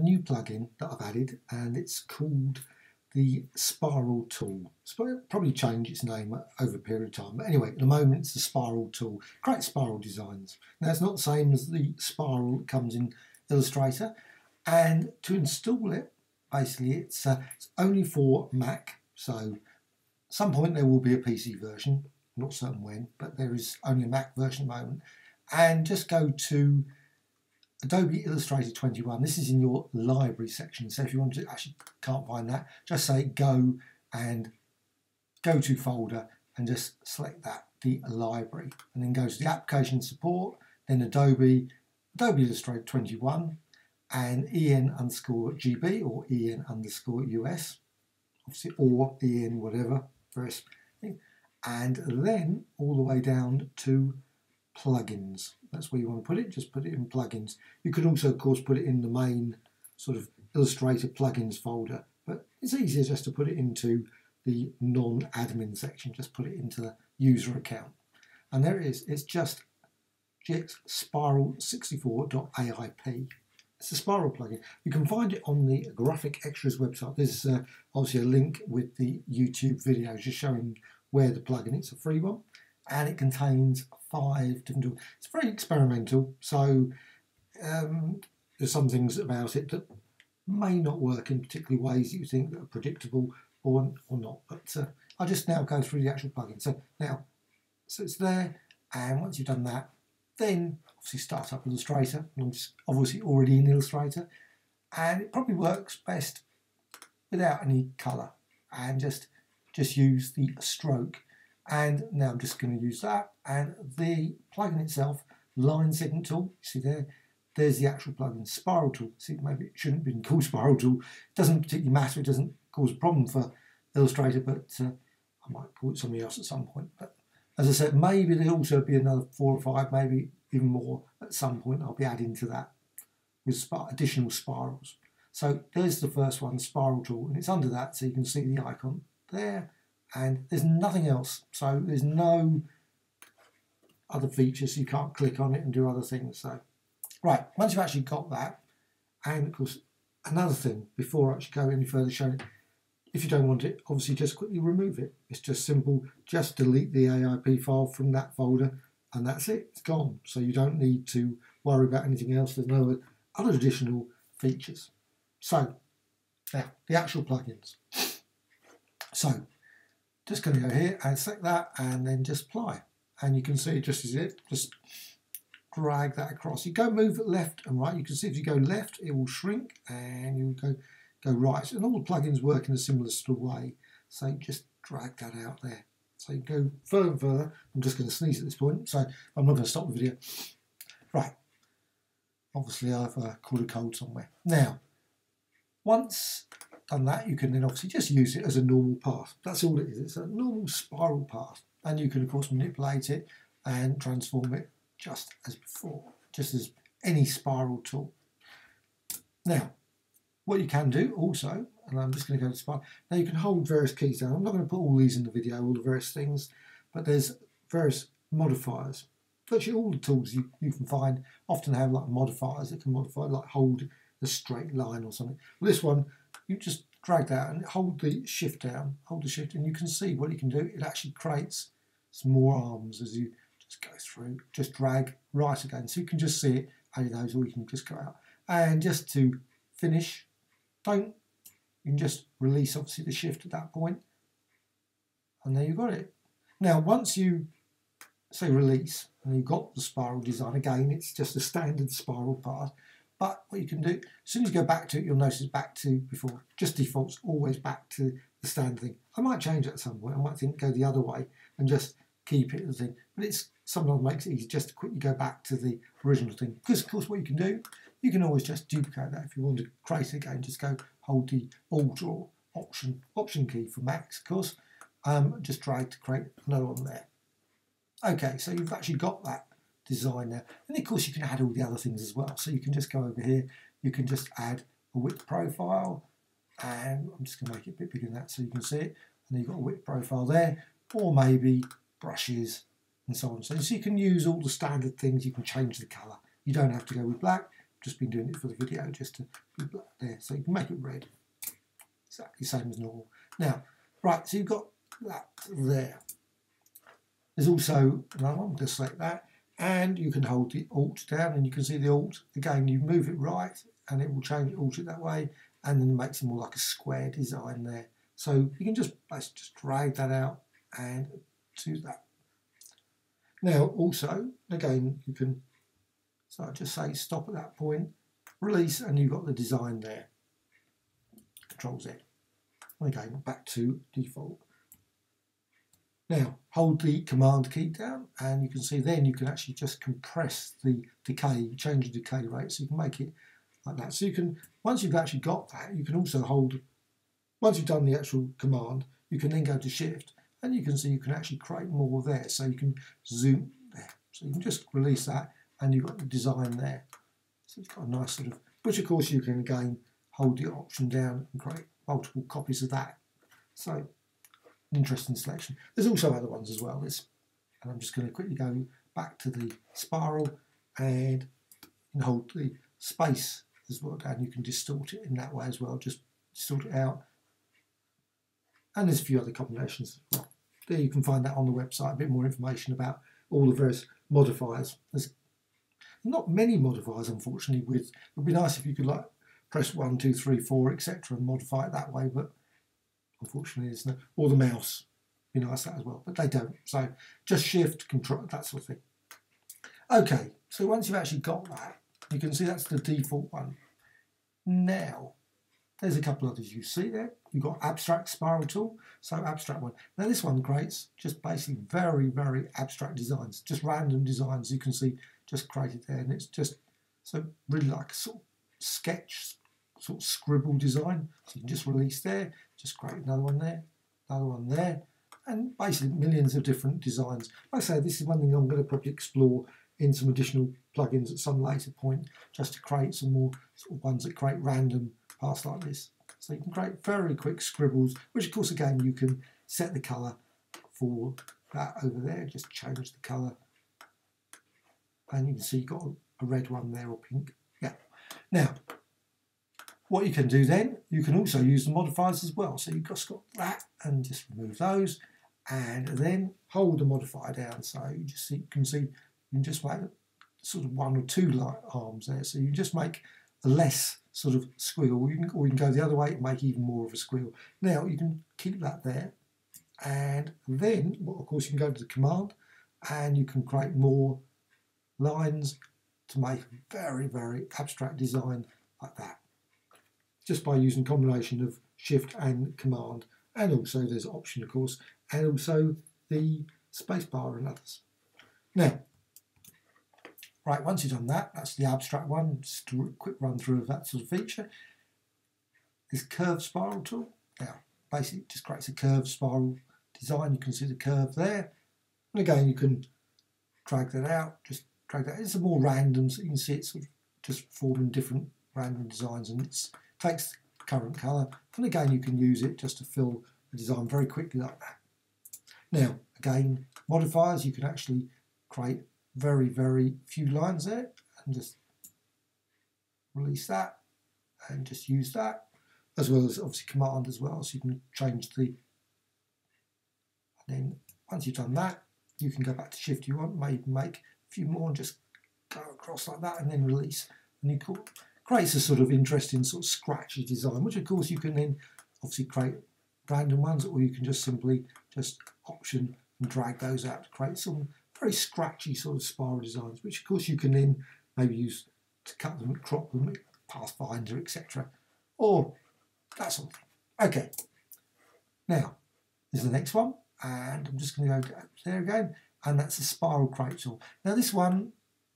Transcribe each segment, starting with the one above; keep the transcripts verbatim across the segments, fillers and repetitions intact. a new plugin that I've added, and it's called the Spiral Tool. It's probably changed its name over a period of time, but anyway, at the moment it's the Spiral Tool. Create spiral designs. Now, it's not the same as the spiral that comes in Illustrator, and to install it, basically it's, uh, it's only for Mac, so at some point there will be a P C version, I'm not certain when, but there is only a Mac version at the moment. And just go to Adobe Illustrator twenty-one. This is in your library section, so if you want to, actually can't find that, just say go and go to folder and just select that, the library, and then go to the application support, then Adobe, Adobe Illustrator twenty-one, and en underscore gb or en underscore us, obviously, or en whatever, various thing, and then all the way down to plugins. That's where you want to put it. Just put it in plugins. You could also, of course, put it in the main sort of Illustrator plugins folder, but it's easier just to put it into the non-admin section. Just put it into the user account, and there it is. It's just g x spiral sixty-four dot A I P. It's a spiral plugin. You can find it on the Graphic Extras website. There's uh, obviously a link with the YouTube video just showing where the plugin is. It's a free one, and it contains five different tools. It's very experimental, so um, there's some things about it that may not work in particular ways that you think that are predictable or, or not, but uh, I'll just now go through the actual plugin. So now, so it's there, and once you've done that, then obviously start up Illustrator, and I'm just obviously already in Illustrator, and it probably works best without any colour, and just, just use the stroke. And now I'm just going to use that, and the plugin itself, line segment tool, you see there, there's the actual plugin, Spiral Tool. See, maybe it shouldn't have been called Spiral Tool. It doesn't particularly matter, it doesn't cause a problem for Illustrator, but uh, I might call it something else at some point. But as I said, maybe there'll also be another four or five, maybe even more at some point. I'll be adding to that with sp additional spirals. So there's the first one, Spiral Tool, and it's under that, so you can see the icon there. And there's nothing else, so there's no other features. You can't click on it and do other things. So, right, once you've actually got that, and of course, another thing before I actually go any further showing it, if you don't want it, obviously just quickly remove it. It's just simple. Just delete the A I P file from that folder, and that's it. It's gone. So you don't need to worry about anything else. There's no other additional features. So, now the actual plugins. So. Just going to go here and select that, and then just apply, and you can see just as it just drag that across. You go move left and right. You can see if you go left, it will shrink, and you go go right. And all the plugins work in a similar sort of way. So you just drag that out there. So you go further and further. I'm just going to sneeze at this point, so I'm not going to stop the video. Right. Obviously, I've uh, caught a cold somewhere. Now, once done that, you can then obviously just use it as a normal path. That's all it is. It's a normal spiral path, and you can of course manipulate it and transform it just as before, just as any spiral tool. Now, what you can do also, and I'm just going to go to spiral. Now you can hold various keys down. I'm not going to put all these in the video, all the various things, but there's various modifiers. Virtually all the tools you, you can find often have like modifiers that can modify, like hold the straight line or something. Well, this one, you just drag that and hold the shift down, hold the shift, and you can see what you can do. It actually creates some more arms as you just go through. Just drag right again, so you can just see it adding those, or you can just go out. And just to finish, don't, you can just release obviously the shift at that point, and there you've got it. Now, once you say release and you've got the spiral design, again, it's just a standard spiral path. But what you can do, as soon as you go back to it, you'll notice back to before, just defaults always back to the standard thing. I might change that at some point. I might think go the other way and just keep it the thing. But it's sometimes makes it easy just to quickly go back to the original thing. Because of course what you can do, you can always just duplicate that. If you want to create it again, just go hold the Alt or Option Option key for Max, of course. Um, just drag to create another one there. Okay, so you've actually got that design there, and of course you can add all the other things as well. So you can just go over here, you can just add a width profile, and I'm just going to make it a bit bigger than that so you can see it, and you've got a width profile there, or maybe brushes and so on. So you can use all the standard things. You can change the color. You don't have to go with black, just been doing it for the video just to be black there, so you can make it red. Exactly same as normal. Now, right, so you've got that there. There's also another one, just like that, and you can hold the Alt down and you can see the Alt. Again, you move it right and it will change, alter it that way, and then it makes it more like a square design there. So you can just, just drag that out and do that. Now also, again, you can, so I just say stop at that point, release, and you've got the design there. Control Z. And again, back to default. Now, hold the Command key down, and you can see then you can actually just compress the decay, change the decay rate, so you can make it like that. So you can, once you've actually got that, you can also hold, once you've done the actual command, you can then go to Shift, and you can see you can actually create more there, so you can zoom there. So you can just release that, and you've got the design there. So it's got a nice sort of, which of course you can again hold the option down and create multiple copies of that. So an interesting selection. There's also other ones as well. It's, and I'm just going to quickly go back to the spiral and hold the space as well, and you can distort it in that way as well. Just distort it out. And there's a few other combinations as well. There you can find that on the website, a bit more information about all the various modifiers. There's not many modifiers, unfortunately. With it would be nice if you could like press one, two, three, four, et cetera, and modify it that way. But unfortunately, there's no. Or the mouse, be nice that as well. But they don't. So just Shift, Control, that sort of thing. Okay. So once you've actually got that, you can see that's the default one. Now, there's a couple others you see there. You've got abstract spiral tool, so abstract one. Now this one creates just basically very, very abstract designs, just random designs you can see just created there, and it's just so really like a sort of sketch, sort of scribble design. So you can just release there, just create another one there, another one there, and basically millions of different designs. Like I say, this is one thing I'm going to probably explore in some additional plugins at some later point, just to create some more sort of ones that create random parts like this. So you can create very quick scribbles, which of course again you can set the colour for that over there, just change the colour. And you can see you've got a red one there or pink. Yeah. Now, what you can do then, you can also use the modifiers as well. So you've just got that and just remove those and then hold the modifier down. So you just see, you can see you can just make sort of one or two light arms there. So you just make a less sort of squiggle, you can, or you can go the other way and make even more of a squiggle. Now you can keep that there, and then well, of course you can go to the command and you can create more lines to make a very, very abstract design like that, just by using a combination of Shift and Command, and also there's Option of course, and also the spacebar and others. Now, right, once you've done that, that's the abstract one, just a quick run through of that sort of feature. This curved spiral tool, now basically it just creates a curved spiral design, you can see the curve there, and again you can drag that out, just drag that, it's a more random, so you can see it's sort of just forming different random designs, and it takes the current colour, and again you can use it just to fill the design very quickly like that. Now again, modifiers, you can actually create very, very few lines there, and just release that and just use that, as well as obviously Command as well, so you can change the, and then once you've done that you can go back to Shift if you want, maybe make a few more and just go across like that and then release, and you can, creates a sort of interesting sort of scratchy design, which of course you can then obviously create random ones, or you can just simply just Option and drag those out to create some very scratchy sort of spiral designs, which of course you can then maybe use to cut them, crop them, Pathfinder, et cetera, or that sort of thing. Okay, now this is the next one, and I'm just going to go there again, and that's the spiral crate tool. Now this one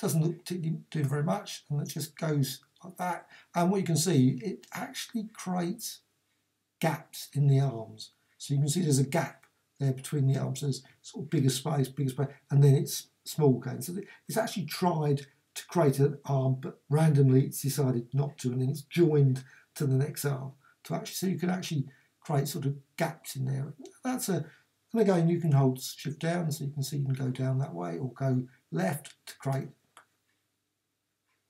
doesn't look particularly do very much, and it just goes like that. And what you can see, it actually creates gaps in the arms. So you can see there's a gap there between the arms, so there's sort of bigger space, bigger space, and then it's small again. So it's actually tried to create an arm, but randomly it's decided not to, and then it's joined to the next arm to actually, so you can actually create sort of gaps in there. That's a, and again you can hold Shift down, so you can see you can go down that way or go left to create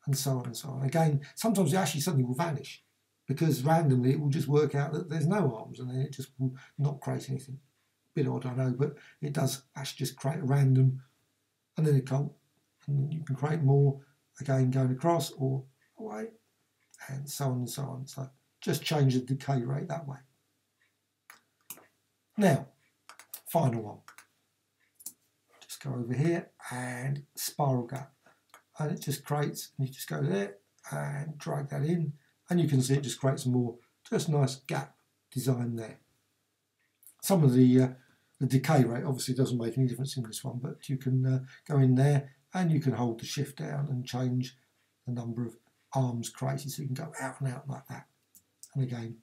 and so on and so on. Again, sometimes it actually suddenly will vanish because randomly it will just work out that there's no arms, and then it just will not create anything. A bit odd, I know, but it does actually just create a random, and then it can't. And you can create more, again, going across or away, and so on and so on. So just change the decay rate that way. Now, final one. Just go over here and spiral gap. And it just creates, and you just go there and drag that in, and you can see it just creates more, just nice gap design there. Some of the, uh, the decay rate obviously doesn't make any difference in this one, but you can uh, go in there and you can hold the shift down and change the number of arms created, so you can go out and out like that. And again,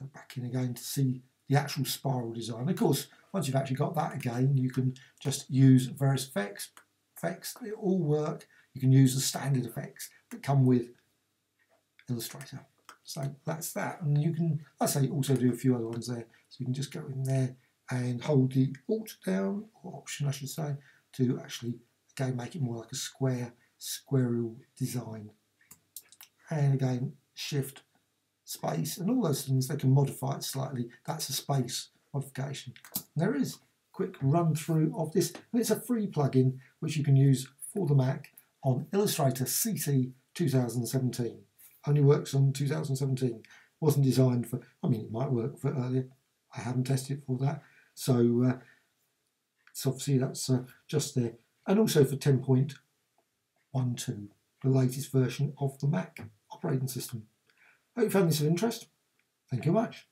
go back in again to see the actual spiral design. Of course, once you've actually got that, again, you can just use various effects. Effects, they all work. You can use the standard effects that come with Illustrator. So that's that. And you can, I say, also do a few other ones there. So you can just go in there and hold the Alt down, or Option, I should say, to actually, again, make it more like a square, squirrel design. And again, Shift, Space, and all those things, they can modify it slightly. That's a space modification. And there is a quick run through of this, and it's a free plugin which you can use for the Mac on Illustrator C C two thousand seventeen. Only works on two thousand seventeen. Wasn't designed for, I mean, it might work for earlier. I haven't tested it for that. So uh, it's obviously that's uh, just there. And also for ten point one two, the latest version of the Mac operating system. Hope you found this of interest. Thank you much.